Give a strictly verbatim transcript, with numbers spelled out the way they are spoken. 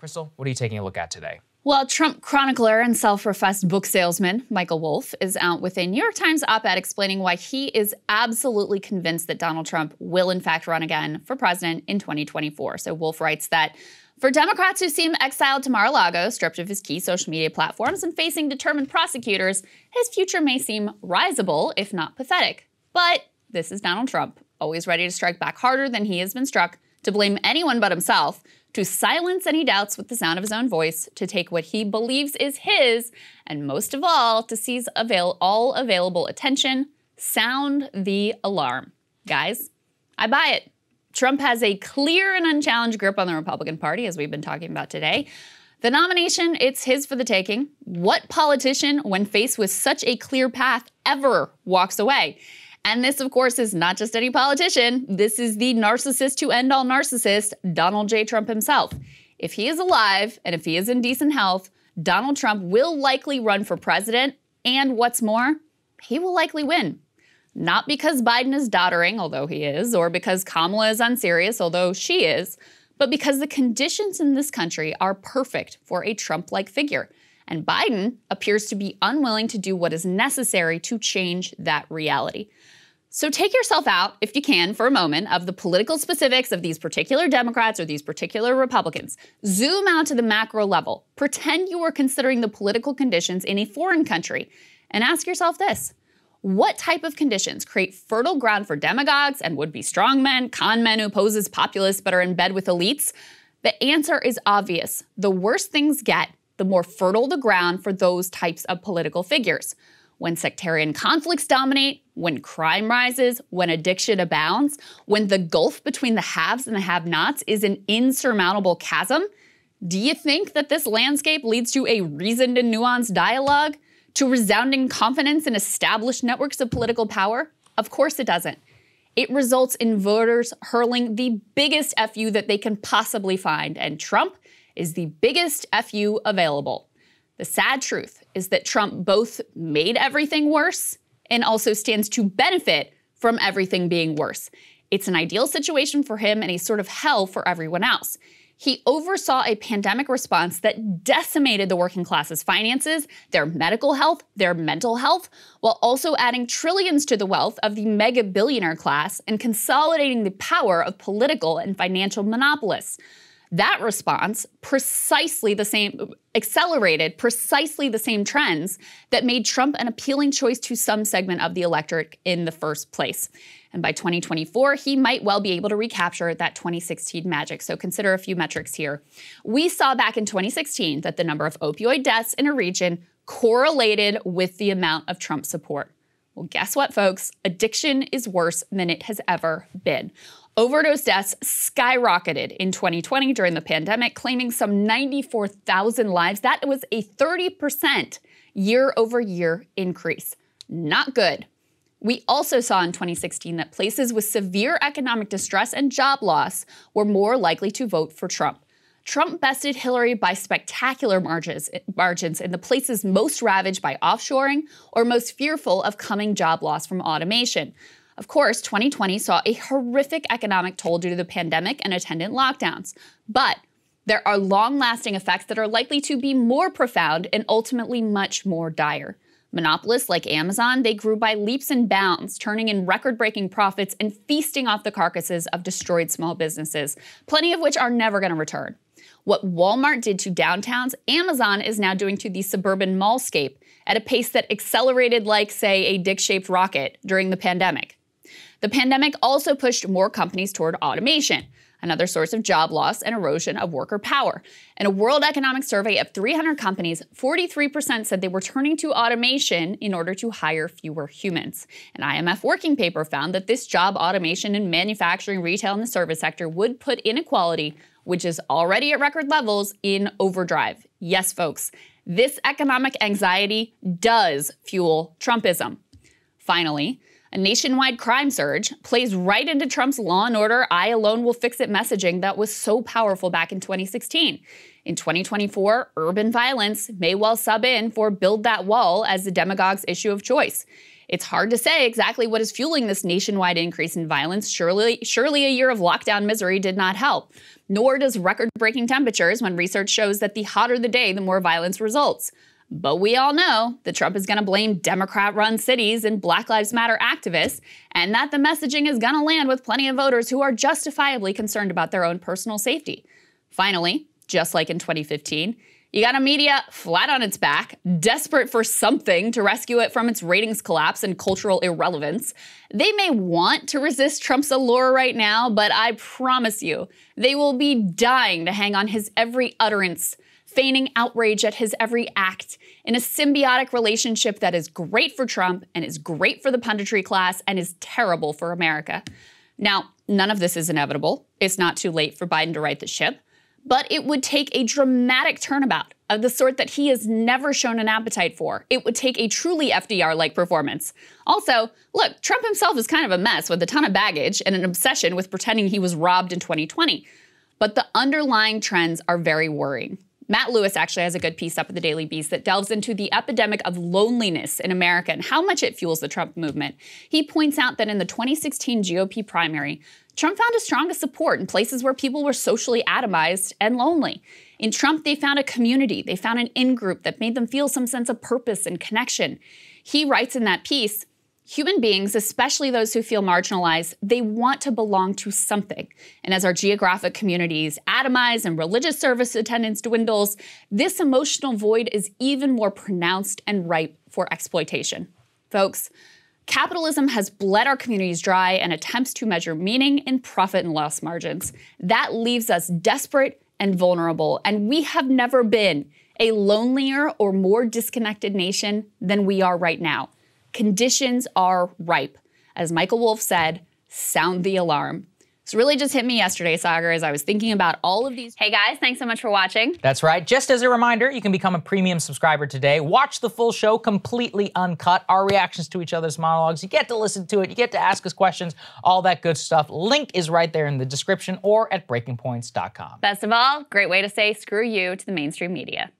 Crystal, what are you taking a look at today? Well, Trump chronicler and self-professed book salesman Michael Wolff is out with a New York Times op-ed explaining why he is absolutely convinced that Donald Trump will in fact run again for president in twenty twenty-four. So Wolff writes that for Democrats who see him exiled to Mar-a-Lago, stripped of his key social media platforms and facing determined prosecutors, his future may seem risible, if not pathetic. But this is Donald Trump, always ready to strike back harder than he has been struck, to blame anyone but himself, to silence any doubts with the sound of his own voice, to take what he believes is his, and most of all, to seize avail all available attention, sound the alarm. Guys, I buy it. Trump has a clear and unchallenged grip on the Republican Party, as we've been talking about today. The nomination, it's his for the taking. What politician, when faced with such a clear path, ever walks away? And this, of course, is not just any politician. This is the narcissist to end all narcissists, Donald J. Trump himself. If he is alive and if he is in decent health, Donald Trump will likely run for president. And what's more, he will likely win. Not because Biden is doddering, although he is, or because Kamala is unserious, although she is, but because the conditions in this country are perfect for a Trump-like figure. And Biden appears to be unwilling to do what is necessary to change that reality. So take yourself out, if you can, for a moment, of the political specifics of these particular Democrats or these particular Republicans. Zoom out to the macro level. Pretend you are considering the political conditions in a foreign country and ask yourself this. What type of conditions create fertile ground for demagogues and would-be strongmen, con men who pose as populists but are in bed with elites? The answer is obvious. The worse things get, the more fertile the ground for those types of political figures. When sectarian conflicts dominate, when crime rises, when addiction abounds, when the gulf between the haves and the have-nots is an insurmountable chasm, do you think that this landscape leads to a reasoned and nuanced dialogue, to resounding confidence in established networks of political power? Of course it doesn't. It results in voters hurling the biggest F U that they can possibly find, and Trump is the biggest F U available. The sad truth is that Trump both made everything worse and also stands to benefit from everything being worse. It's an ideal situation for him and a sort of hell for everyone else. He oversaw a pandemic response that decimated the working class's finances, their medical health, their mental health, while also adding trillions to the wealth of the mega billionaire class and consolidating the power of political and financial monopolists. That response precisely the same, accelerated precisely the same trends that made Trump an appealing choice to some segment of the electorate in the first place. And by twenty twenty-four, he might well be able to recapture that twenty sixteen magic. So consider a few metrics here. We saw back in twenty sixteen that the number of opioid deaths in a region correlated with the amount of Trump support. Well, guess what, folks? Addiction is worse than it has ever been. Overdose deaths skyrocketed in twenty twenty during the pandemic, claiming some ninety-four thousand lives. That was a thirty percent year-over-year increase. Not good. We also saw in twenty sixteen that places with severe economic distress and job loss were more likely to vote for Trump. Trump bested Hillary by spectacular margins, margins in the places most ravaged by offshoring or most fearful of coming job loss from automation. Of course, twenty twenty saw a horrific economic toll due to the pandemic and attendant lockdowns. But there are long-lasting effects that are likely to be more profound and ultimately much more dire. Monopolists like Amazon, they grew by leaps and bounds, turning in record-breaking profits and feasting off the carcasses of destroyed small businesses, plenty of which are never going to return. What Walmart did to downtowns, Amazon is now doing to the suburban mallscape at a pace that accelerated like, say, a dick-shaped rocket during the pandemic. The pandemic also pushed more companies toward automation, another source of job loss and erosion of worker power. In a World Economic Survey of three hundred companies, forty-three percent said they were turning to automation in order to hire fewer humans. An I M F working paper found that this job automation in manufacturing, retail, and the service sector would put inequality, which is already at record levels, in overdrive. Yes, folks, this economic anxiety does fuel Trumpism. Finally, a nationwide crime surge plays right into Trump's law and order, I alone will fix it messaging that was so powerful back in twenty sixteen. In twenty twenty-four, urban violence may well sub in for build that wall as the demagogue's issue of choice. It's hard to say exactly what is fueling this nationwide increase in violence. Surely, surely a year of lockdown misery did not help. Nor does record-breaking temperatures when research shows that the hotter the day, the more violence results. But we all know that Trump is going to blame Democrat-run cities and Black Lives Matter activists, and that the messaging is going to land with plenty of voters who are justifiably concerned about their own personal safety. Finally, just like in twenty fifteen, you got a media flat on its back, desperate for something to rescue it from its ratings collapse and cultural irrelevance. They may want to resist Trump's allure right now, but I promise you, they will be dying to hang on his every utterance, feigning outrage at his every act, in a symbiotic relationship that is great for Trump and is great for the punditry class and is terrible for America. Now, none of this is inevitable. It's not too late for Biden to right the ship. But it would take a dramatic turnabout of the sort that he has never shown an appetite for. It would take a truly F D R-like performance. Also, look, Trump himself is kind of a mess with a ton of baggage and an obsession with pretending he was robbed in twenty twenty. But the underlying trends are very worrying. Matt Lewis actually has a good piece up at the Daily Beast that delves into the epidemic of loneliness in America and how much it fuels the Trump movement. He points out that in the twenty sixteen G O P primary, Trump found his strongest support in places where people were socially atomized and lonely. In Trump, they found a community. They found an in-group that made them feel some sense of purpose and connection. He writes in that piece, human beings, especially those who feel marginalized, they want to belong to something. And as our geographic communities atomize and religious service attendance dwindles, this emotional void is even more pronounced and ripe for exploitation. Folks, capitalism has bled our communities dry and attempts to measure meaning in profit and loss margins. That leaves us desperate and vulnerable, and we have never been a lonelier or more disconnected nation than we are right now. Conditions are ripe. As Michael Wolff said, sound the alarm. This really just hit me yesterday, Sagar, as I was thinking about all of these. Hey guys, thanks so much for watching. That's right. Just as a reminder, you can become a premium subscriber today. Watch the full show completely uncut, our reactions to each other's monologues. You get to listen to it. You get to ask us questions, all that good stuff. Link is right there in the description or at breaking points dot com. Best of all, great way to say screw you to the mainstream media.